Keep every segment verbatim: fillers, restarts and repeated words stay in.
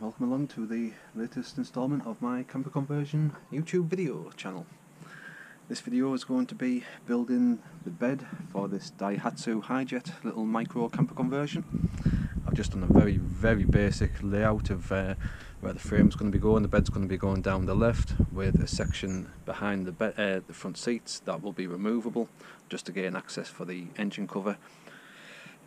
welcome along to the latest installment of my camper conversion YouTube video channel. This video is going to be building the bed for this Daihatsu Hijet little micro camper conversion. I've just done a very very basic layout of uh, where the frame's going to be going. The bed's going to be going down the left with a section behind the, bed, uh, the front seats that will be removable just to gain access for the engine cover.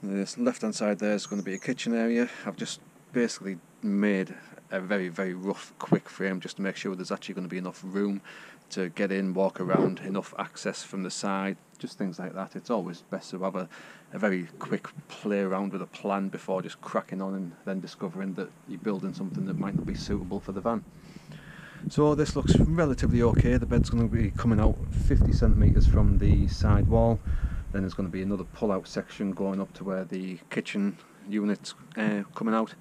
This left hand side there is going to be a kitchen area. I've just basically made a very very rough quick frame just to make sure there's actually going to be enough room to get in, walk around, enough access from the side, just things like that. It's always best to have a, a very quick play around with a plan before just cracking on and then discovering that you're building something that might not be suitable for the van. So this looks relatively okay. The bed's going to be coming out fifty centimetres from the side wall. Then there's going to be another pull-out section going up to where the kitchen unit's uh, coming out.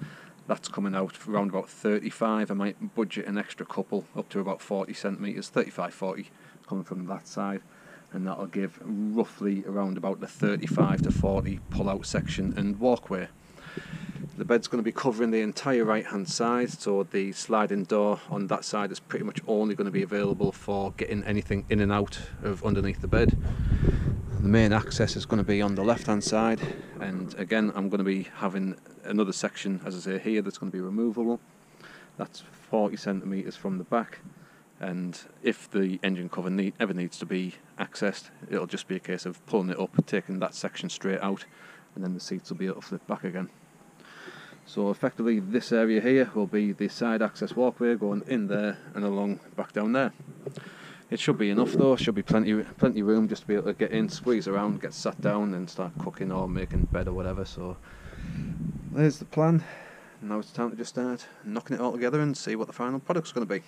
That's coming out around about thirty-five. I might budget an extra couple up to about forty centimetres, thirty-five, forty coming from that side. And that'll give roughly around about the thirty-five to forty pull-out section and walkway. The bed's going to be covering the entire right-hand side, so the sliding door on that side is pretty much only going to be available for getting anything in and out of underneath the bed. The main access is going to be on the left hand side, and again I'm going to be having another section, as I say, here that's going to be removable. That's forty centimetres from the back, and if the engine cover need, ever needs to be accessed, it'll just be a case of pulling it up, taking that section straight out, and then the seats will be able to flip back again. So effectively this area here will be the side access walkway going in there and along back down there. It should be enough though, should be plenty plenty room just to be able to get in, squeeze around, get sat down and start cooking or making bed or whatever. So there's the plan. Now it's time to just start knocking it all together and see what the final product's going to be.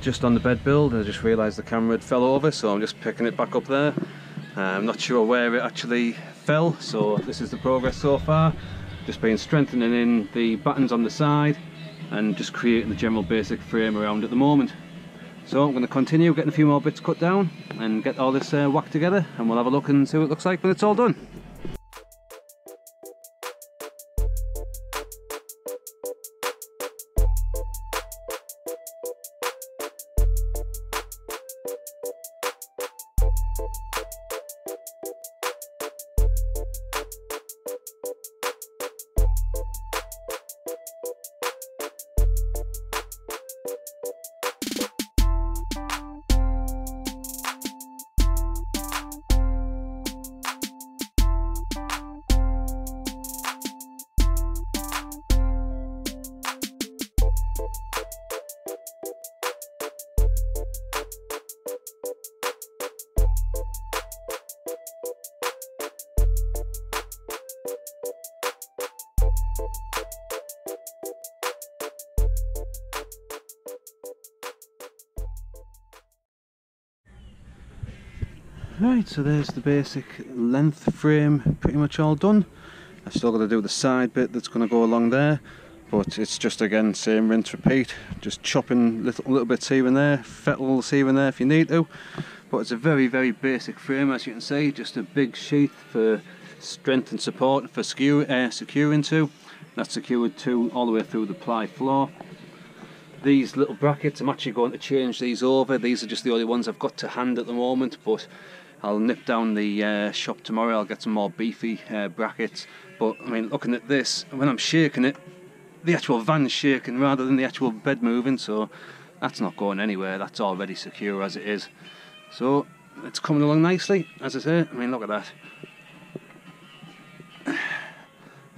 Just on the bed build, I just realised the camera had fell over, so I'm just picking it back up there. I'm not sure where it actually fell, so this is the progress so far. Just been strengthening in the battens on the side and just creating the general basic frame around at the moment. So I'm going to continue getting a few more bits cut down and get all this uh, whacked together, and we'll have a look and see what it looks like when it's all done. Right, so there's the basic length frame pretty much all done. I've still got to do the side bit that's going to go along there, but it's just again same rinse repeat, just chopping little, little bits here and there, fettles here and there if you need to. But it's a very very basic frame, as you can see, just a big sheath for strength and support for secure, uh, securing to. That's secured to all the way through the ply floor. These little brackets, I'm actually going to change these over. These are just the only ones I've got to hand at the moment, but I'll nip down the uh, shop tomorrow, I'll get some more beefy uh, brackets. But I mean, looking at this, when I'm shaking it, the actual van's shaking rather than the actual bed moving, so that's not going anywhere, that's already secure as it is. So it's coming along nicely, as I say. I mean, look at that.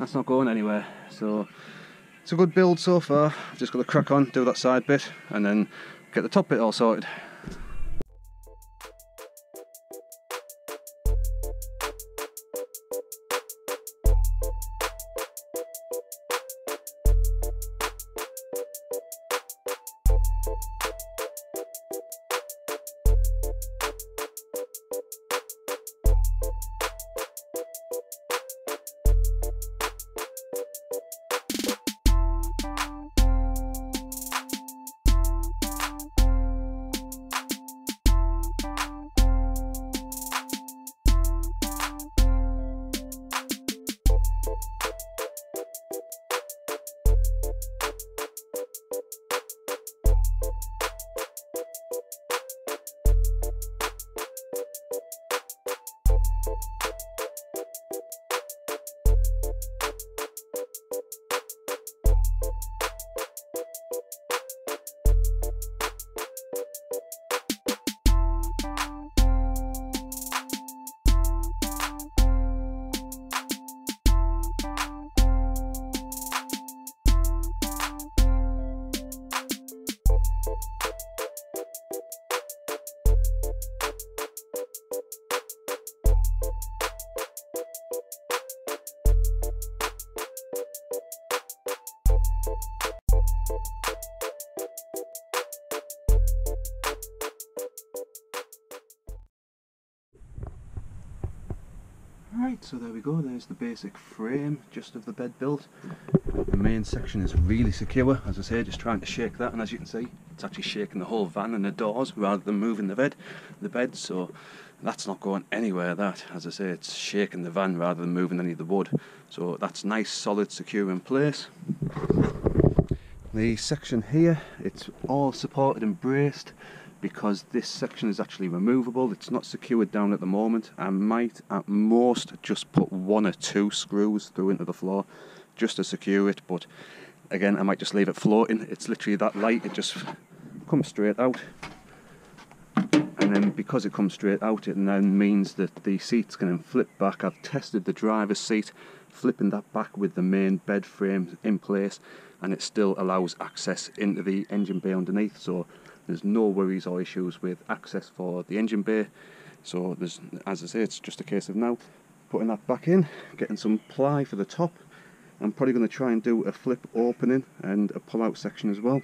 That's not going anywhere, so it's a good build so far. I've just got to crack on, do that side bit, and then get the top bit all sorted. Right, so there we go, there's the basic frame just of the bed built. The main section is really secure, as I say, just trying to shake that, and as you can see, it's actually shaking the whole van and the doors rather than moving the bed, the bed, so that's not going anywhere, that, as I say, it's shaking the van rather than moving any of the wood. So that's nice, solid, secure in place. The section here, it's all supported and braced, because this section is actually removable. It's not secured down at the moment. I might at most just put one or two screws through into the floor just to secure it, but again I might just leave it floating. It's literally that light, it just comes straight out, and then because it comes straight out it then means that the seats can flip back. I've tested the driver's seat, flipping that back with the main bed frame in place, and it still allows access into the engine bay underneath, so there's no worries or issues with access for the engine bay. So there's, as I say, it's just a case of now putting that back in, getting some ply for the top. I'm probably going to try and do a flip opening and a pull-out section as well.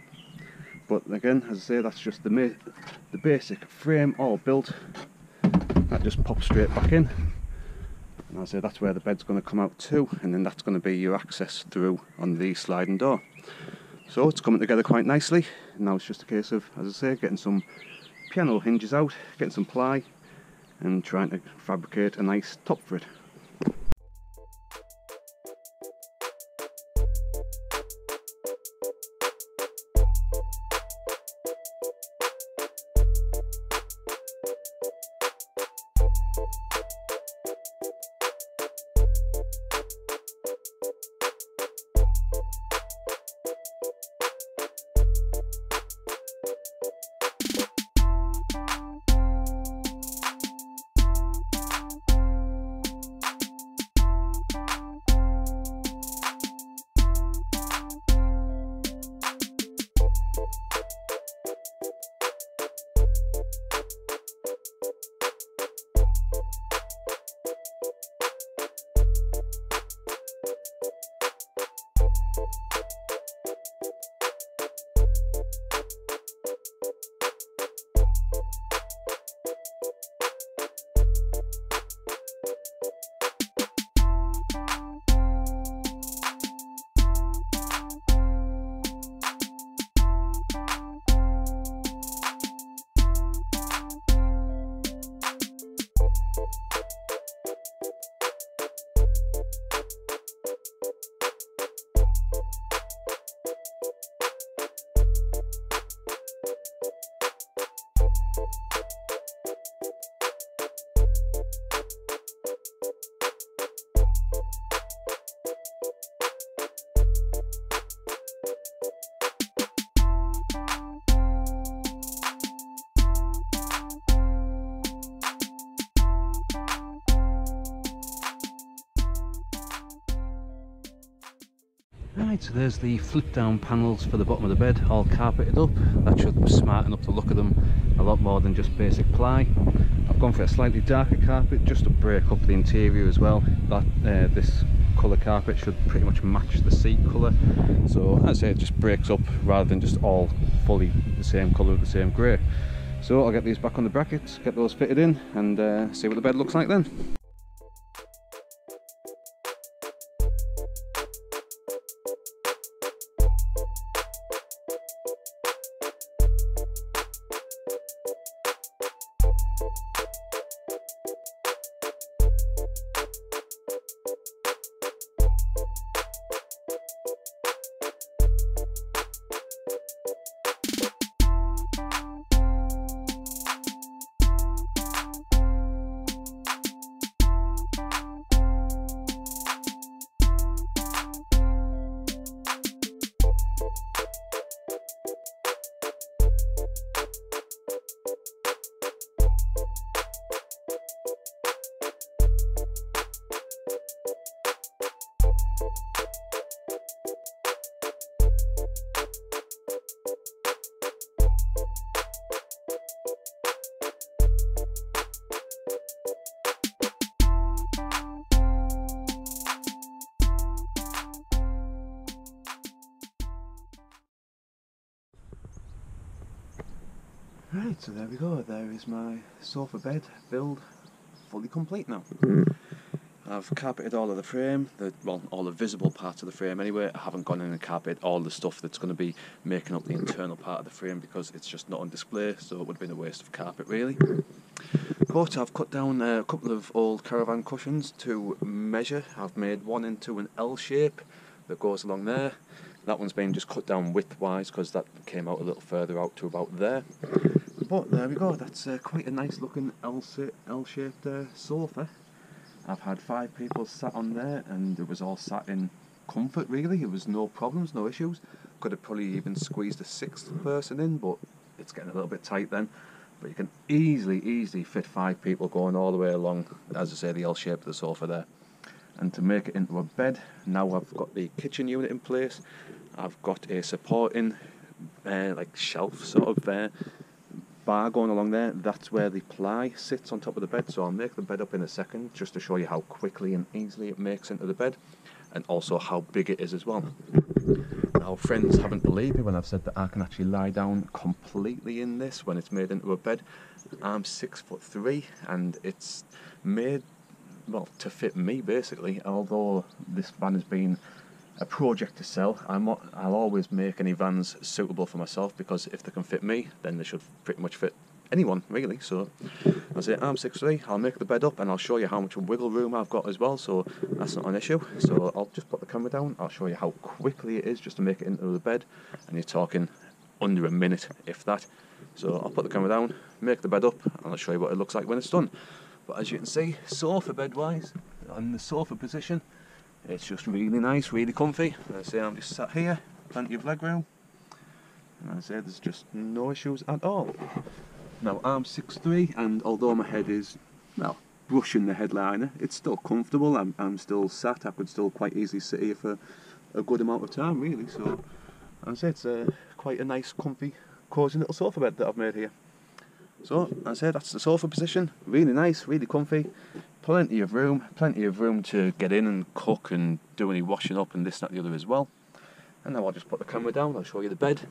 But again, as I say, that's just the ma the basic frame all built. That just pops straight back in. And as I say, that's where the bed's going to come out too, and then that's going to be your access through on the sliding door. So it's coming together quite nicely. Now it's just a case of, as I say, getting some piano hinges out, getting some ply, and trying to fabricate a nice top for it. Right, so there's the flip down panels for the bottom of the bed, all carpeted up. That should smarten up the look of them a lot more than just basic ply. I've gone for a slightly darker carpet just to break up the interior as well. That uh, this colour carpet should pretty much match the seat colour, so as I say, it just breaks up rather than just all fully the same colour with the same grey. So I'll get these back on the brackets, get those fitted in, and uh, see what the bed looks like then. Right, so there we go, there is my sofa bed build fully complete now. I've carpeted all of the frame, the, well, all the visible parts of the frame anyway. I haven't gone in and carpeted all the stuff that's going to be making up the internal part of the frame because it's just not on display, so it would have been a waste of carpet really. But I've cut down a couple of old caravan cushions to measure. I've made one into an L shape that goes along there. That one's been just cut down width-wise because that came out a little further out to about there. But there we go, that's uh, quite a nice looking L-shaped uh, sofa. I've had five people sat on there and it was all sat in comfort really. It was no problems, no issues. Could have probably even squeezed a sixth person in, but it's getting a little bit tight then. But you can easily, easily fit five people going all the way along, as I say, the L shape of the sofa there. And to make it into a bed, now I've got the kitchen unit in place. I've got a supporting uh, like shelf sort of there, bar going along there. That's where the ply sits on top of the bed, so I'll make the bed up in a second just to show you how quickly and easily it makes into the bed and also how big it is as well. Now friends haven't believed me when I've said that I can actually lie down completely in this when it's made into a bed. I'm six foot three and it's made, well, to fit me basically. Although this van has been a project to sell, I'm not, I'll always make any vans suitable for myself, because if they can fit me then they should pretty much fit anyone really. So that's it, I'm six three, I'll make the bed up and I'll show you how much wiggle room I've got as well, so that's not an issue. So I'll just put the camera down, I'll show you how quickly it is just to make it into the bed, and you're talking under a minute if that. So I'll put the camera down, make the bed up and I'll show you what it looks like when it's done. But as you can see, sofa bed wise, on the sofa position, it's just really nice, really comfy. Let's say I'm just sat here, plenty of leg room, and I say there's just no issues at all. Now I'm six three, and although my head is, well, brushing the headliner, it's still comfortable. I'm, I'm still sat, I could still quite easily sit here for a good amount of time really. So I say it's a, quite a nice, comfy, cosy little sofa bed that I've made here. So, as I said, that's the sofa position, really nice, really comfy, plenty of room, plenty of room to get in and cook and do any washing up and this, that, the other as well. And now I'll just put the camera down, I'll show you the bed.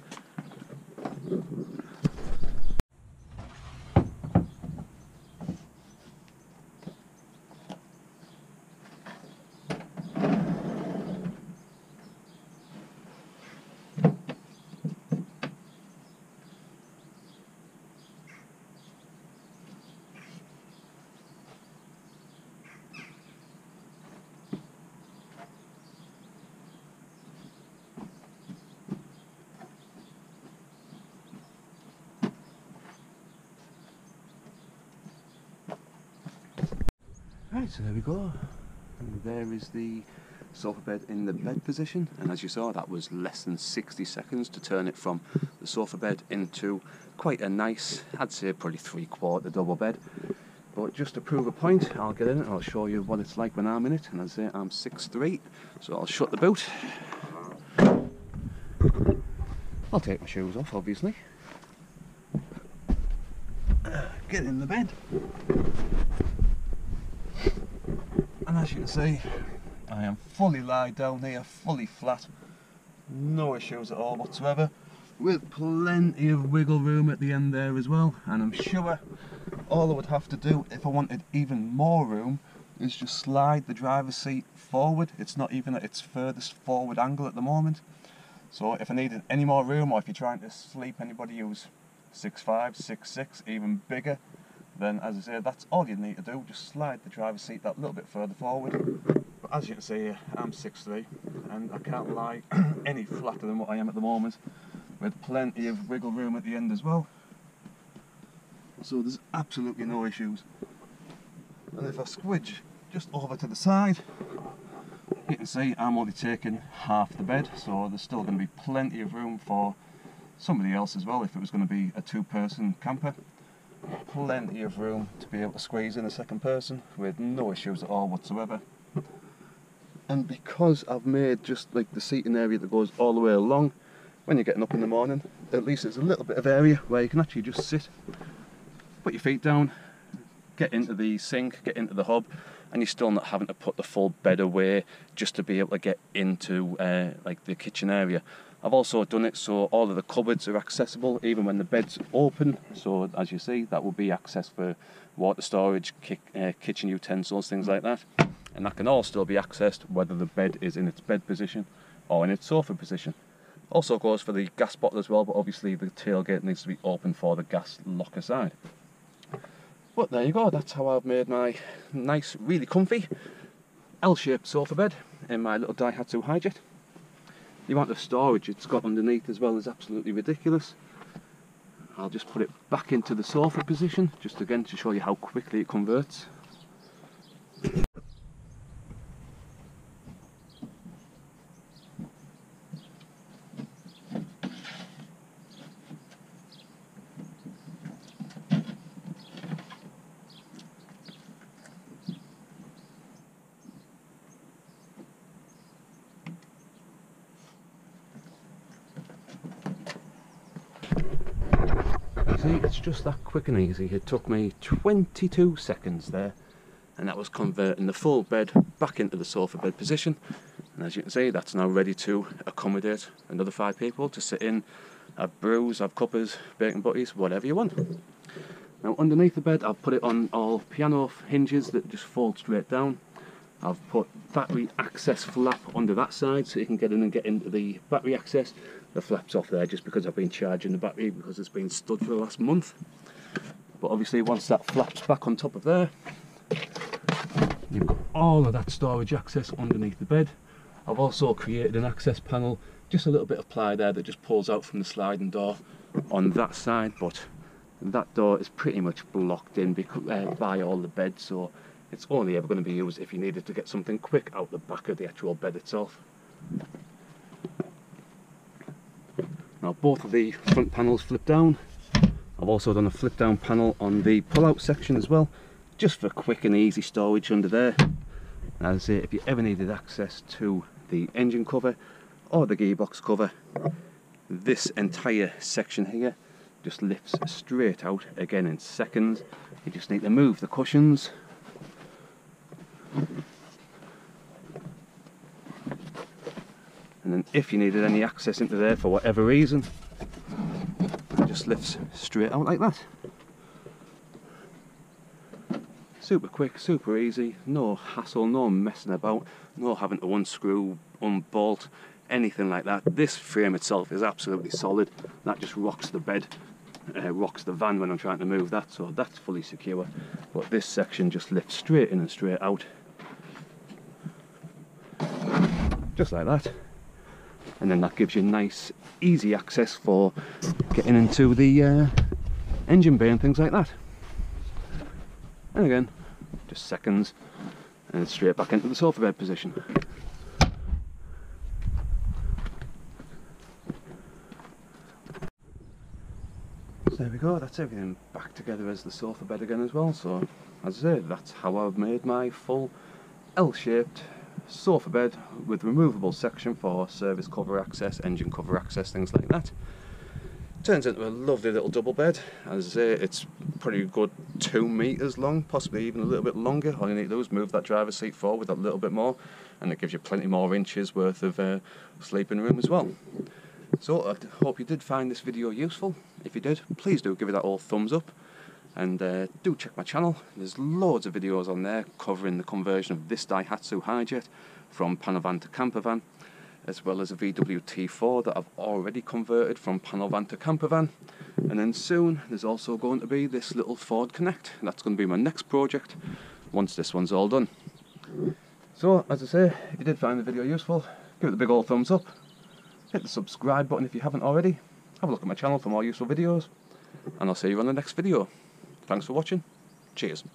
Right, so there we go, and there is the sofa bed in the bed position, and as you saw that was less than sixty seconds to turn it from the sofa bed into quite a nice, I'd say probably three quarter double bed. But just to prove a point, I'll get in and I'll show you what it's like when I'm in it, and as I say I'm six three, so I'll shut the boot, I'll take my shoes off obviously, get in the bed. And as you can see, I am fully lied down here, fully flat, no issues at all whatsoever, with plenty of wiggle room at the end there as well. And I'm sure all I would have to do if I wanted even more room is just slide the driver's seat forward. It's not even at its furthest forward angle at the moment, so if I needed any more room, or if you're trying to sleep anybody who's six five, six six, even bigger, then as I say, that's all you need to do, just slide the driver's seat that little bit further forward. But as you can see here, I'm six three and I can't lie any flatter than what I am at the moment, with plenty of wiggle room at the end as well, so there's absolutely no issues. And if I squidge just over to the side, you can see I'm only taking half the bed, so there's still going to be plenty of room for somebody else as well. If it was going to be a two-person camper, plenty of room to be able to squeeze in a second person with no issues at all whatsoever. And because I've made just like the seating area that goes all the way along, when you're getting up in the morning, at least there's a little bit of area where you can actually just sit, put your feet down, get into the sink, get into the hob, and you're still not having to put the full bed away just to be able to get into uh, like the kitchen area. I've also done it so all of the cupboards are accessible even when the bed's open, so as you see that will be access for water storage, ki uh, kitchen utensils, things like that. and that can all still be accessed whether the bed is in its bed position or in its sofa position. Also goes for the gas bottle as well, but obviously the tailgate needs to be open for the gas locker side. But there you go, that's how I've made my nice, really comfy L-shaped sofa bed in my little Daihatsu Hijet. The amount of storage it's got underneath as well is absolutely ridiculous. I'll just put it back into the sofa position, just again to show you how quickly it converts. See, it's just that quick and easy. It took me twenty-two seconds there, and that was converting the full bed back into the sofa bed position. And as you can see, that's now ready to accommodate another five people to sit in, have brews, have cuppers, bacon butties, whatever you want. Now underneath the bed I've put it on all piano hinges that just fold straight down. I've put battery access flap under that side so you can get in and get into the battery access. The flap's off there just because I've been charging the battery because it's been stood for the last month. But obviously once that flap's back on top of there, you've got all of that storage access underneath the bed. I've also created an access panel, just a little bit of ply there that just pulls out from the sliding door on that side, but that door is pretty much blocked in by all the beds, so it's only ever going to be used if you needed to get something quick out the back of the actual bed itself. Now both of the front panels flip down. I've also done a flip down panel on the pull-out section as well, just for quick and easy storage under there. As I say, if you ever needed access to the engine cover or the gearbox cover, this entire section here just lifts straight out again in seconds. You just need to move the cushions. And then if you needed any access into there for whatever reason, it just lifts straight out like that. Super quick, super easy, no hassle, no messing about, no having to unscrew, unbolt, anything like that. This frame itself is absolutely solid. That just rocks the bed, uh, rocks the van when I'm trying to move that, so that's fully secure. But this section just lifts straight in and straight out. Just like that, and then that gives you nice easy access for getting into the uh, engine bay and things like that. And again, just seconds and straight back into the sofa bed position. So there we go, that's everything back together as the sofa bed again as well. So as I say, that's how I've made my full L-shaped sofa bed with removable section for service cover access, engine cover access, things like that. Turns into a lovely little double bed. As I say, it's pretty good two meters long, possibly even a little bit longer. All you need to do is move that driver's seat forward a little bit more, and it gives you plenty more inches worth of uh, sleeping room as well. So I hope you did find this video useful. If you did, please do give it that old thumbs up. And uh, do check my channel. There's loads of videos on there covering the conversion of this Daihatsu Hijet from panel van to camper van, as well as a V W T four that I've already converted from panel van to camper van. And then soon there's also going to be this little Ford Connect. That's going to be my next project once this one's all done. So as I say, if you did find the video useful, give it the big old thumbs up, hit the subscribe button if you haven't already, have a look at my channel for more useful videos, and I'll see you on the next video. Thanks for watching. Cheers.